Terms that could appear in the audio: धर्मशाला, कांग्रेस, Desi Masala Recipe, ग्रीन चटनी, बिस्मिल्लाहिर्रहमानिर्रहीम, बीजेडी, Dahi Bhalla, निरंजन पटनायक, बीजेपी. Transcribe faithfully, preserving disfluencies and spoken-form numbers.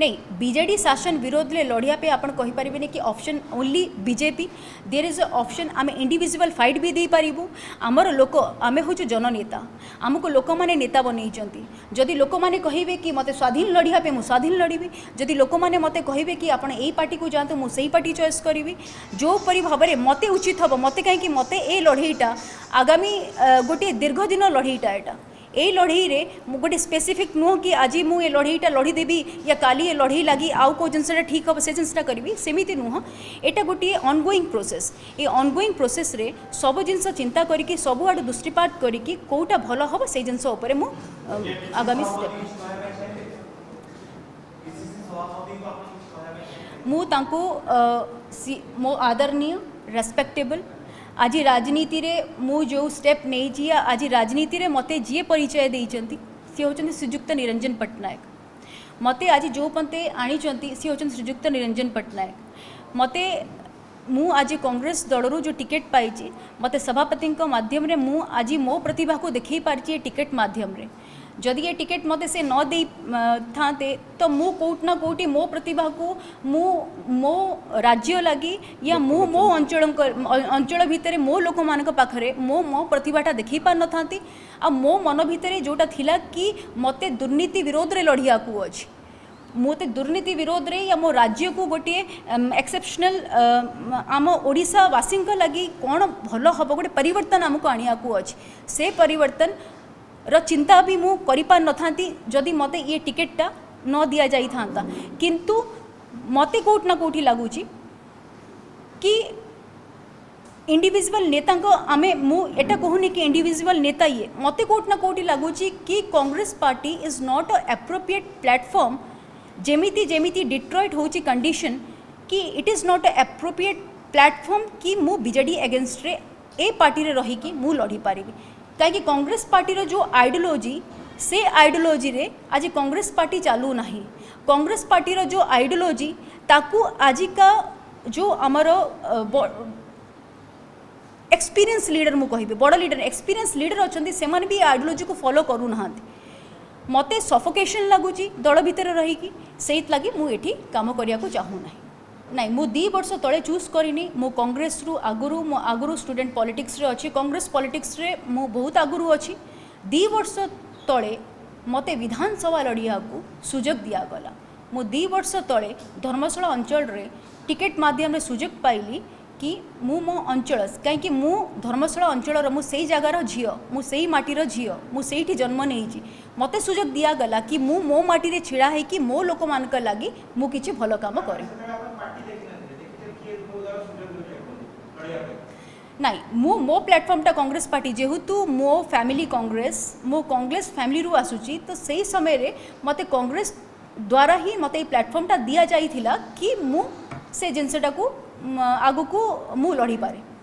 नहीं बीजेडी शासन विरोध ले लड़िया पे आपण कहि परिबेनी कि option only बीजेपी there is a option आम इंडिविजुअल फाइट भी दे पारिबु आमर लोक आमे होचु जननेता आमको लोक माने नेता बनैचंती जदि लोक माने कहिबे कि मते स्वाधीन लड़िया पे मु स्वाधीन लड़ीबी जदि लोक माने मते कहिबे कि आपण एई पार्टी को जानतो मु सेई पार्टी चॉइस करिवि जो परि भाबरे मते उचित हबो मते काहे कि मते ए लड़ईटा आगामी गोटे दीर्घ दिन लड़ईटा एटा ए लड़ई रे गोटे स्पेसिफिक नुह कि आज मुझे लड़ईटा लड़ीदेवी या काली लड़ई लगी आउ कौ जिनसा ठीक हम से जिनसा करी सेमती नुह एटा गोटे ऑनगोइंग प्रोसेस ये ऑनगोइंग प्रोसेस रे सब जिनस चिंता करके सबुआ दृष्टिपात करके कौटा भल हम से जिनस आगामी मुझको मो आदरणीय रेस्पेक्टेबल आज राजनीति रे मु जो स्टेप नहीं आज राजनीति रे मते जी परिचय देइचंती सी होचंती श्रीजुक्त निरंजन पटनायक मते आज जो पंते आनिचंती सी होचंती श्रीजुक्त निरंजन पटनायक मते मु आज कांग्रेस दलरू जो टिकेट पाई मते सभापति को माध्यम रे मु आज मो प्रतिभा को देखई पारची टिकेट माध्यम रे जदि ये टिकेट मते से न दे थाते तो मु कोटना कोटी मो प्रतिभा को मु मो राज्य लगी या मु मो अंचल अंचल भितर मो लोक मान पाखरे मो मो प्रतिभाटा देखी पार न थाती आ मो मन भितर जोटा थिला कि मते दुर्नीति विरोध रे लड़िया को अछि मोते दुर्नीति विरोध रे या मो राज्य को गोटे एक्सेप्शनल आम ओडावासी लगी कौन भल हम गोटे परिवर्तन आमको आनिया को अछि से परिवर्तन र चिंता भी मु करिपार न थांती जदि मते ये टिकेटा न दिया जाई थांता किंतु मते कोट ना कोठी लागुची कि इंडिविजुअल नेता को आमे मु एटा कहूनी कि इंडिविजुअल नेता ये मते कोट ना कोठी लागुची कि कांग्रेस party is not a appropriate platform जेमिति जेमिति डिट्रॉइट होची कंडीशन कि it is not a appropriate platform कि मु बीजेडी अगेंस्ट रे ए पार्टी रे रही कि मु लड़ी पारिबी कहीं कांग्रेस पार्टी रो जो आइडियोलॉजी से आइडियोलॉजी रे आज कांग्रेस पार्टी चालू नहीं कांग्रेस पार्टी रो जो आइडियोलॉजी ताकू आज का जो आमर एक्सपीरियंस लीडर मु कहिबे बड़ लीडर एक्सपीरियंस लीडर अछंती सेमान भी आइडियोलॉजी को फॉलो करू नहांती मते सफोकेशन लागुची दल भितर रही कि सेत लागि मु एठी काम करिया को चाहू नाही नहीं मु दी वर्ष तले चूज करिनी मु कांग्रेस रु आगुरु मु आगुरु स्टूडेंट पॉलिटिक्स रे अछि कांग्रेस पॉलिटिक्स रे मु बहुत आगुरु अछि दी वर्ष तले मते विधानसभा लड़िया को सुजोग दिया गला मु दी वर्ष तले धर्मशाला अंचल रे टिकेट माध्यम रे सुजोग पाइली कि मु मो अंचल कहीं मु धर्मशाला अंचल मु सेई जगार झील मु सेई माटी रो झील मु सेठी जन्म नहीं मते सुजोग दिया गला कि मु मो माटी रे छिड़ा है कि मो लोक मानक लागी मु किछि भलो काम करे नहीं मु मो प्लेटफॉर्मटा कांग्रेस पार्टी जेहेतु मो फैमिली कांग्रेस मो कांग्रेस फैमिली रु आसुची तो सही समय रे मते कांग्रेस द्वारा ही मते प्लेटफॉर्मटा दिया जाई थिला कि मु से जिनसटा को आगु को मु लड़ी पारे।